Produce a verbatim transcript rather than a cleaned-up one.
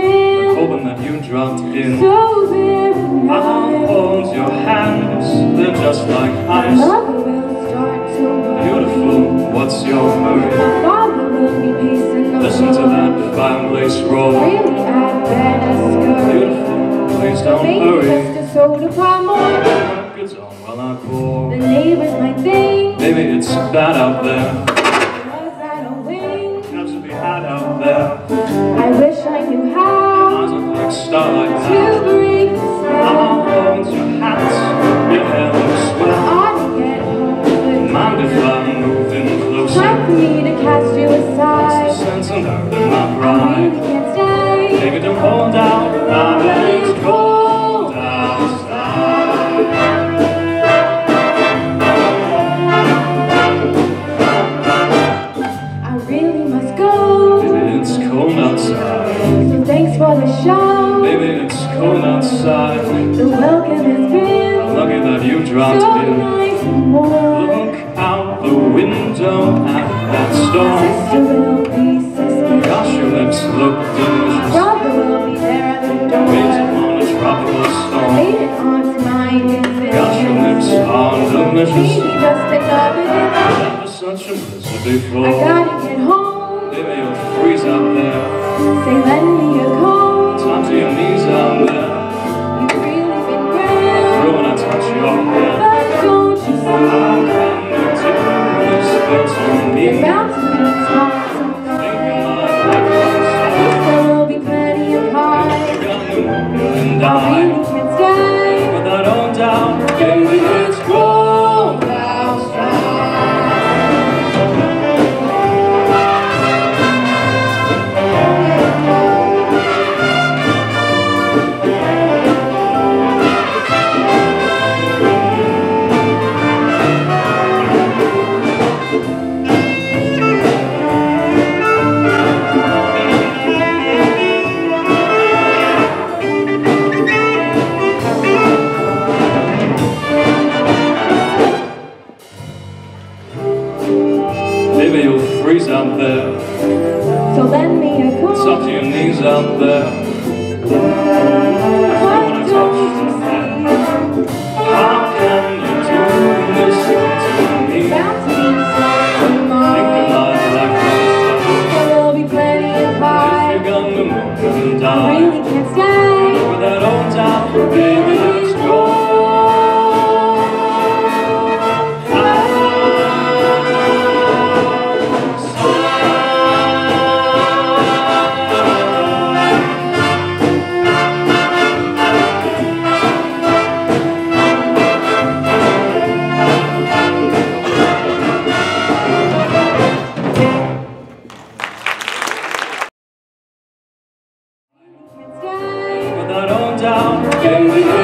been hoping that you dropped in. So very nice. I'll hold your hands, they're just like ice. My love will start to burn. Beautiful, what's your hurry? My father will be pacing. Listen to that fireplace roar. Really, I better scurry. Beautiful, please don't maybe hurry. Maybe just a soda pop more. It's all well I pour. The neighbors might think maybe it's bad out there. I wish I knew how to break the spell. I'll hold your hands, your hair looks swell. I ought to get home. Mind if I move in closer? Time for me to cast you aside. What's the sense of hurting my pride? I really can't stay. Baby, don't hold out. My bed is cold outside. For the show. Baby, it's cold outside. The welcome has been. I'm lucky that you dropped so in. Nice and warm. Look out the window at that storm. Sister will be sister. Gosh, your lips look delicious. Brother will be there at the door. Waves upon a tropical storm. I laid it onto my infinite. Gosh, your lips are delicious. Maybe just another day. I've never such a blizzard before. I gotta get home. Baby, you'll freeze out there. Say, lend me a coat. Time to your knees on there. You've really been grand. Throw when I touch your hair. But don't you see? I can't do this, but you need. You're bound to be small sometimes. Think of my life and sorrow. There will be plenty of pie. You're gonna move and die. I really can't stay. But I don't doubt. Baby, it's cold outside. Out there. So lend me a coat. Soft to your knees out there. What don't you see? How can you do this to me? Bound to be inside tomorrow. There will be plenty of pie. If you're gonna move and die, I really can't stay. With that old town, baby, let's go. Down,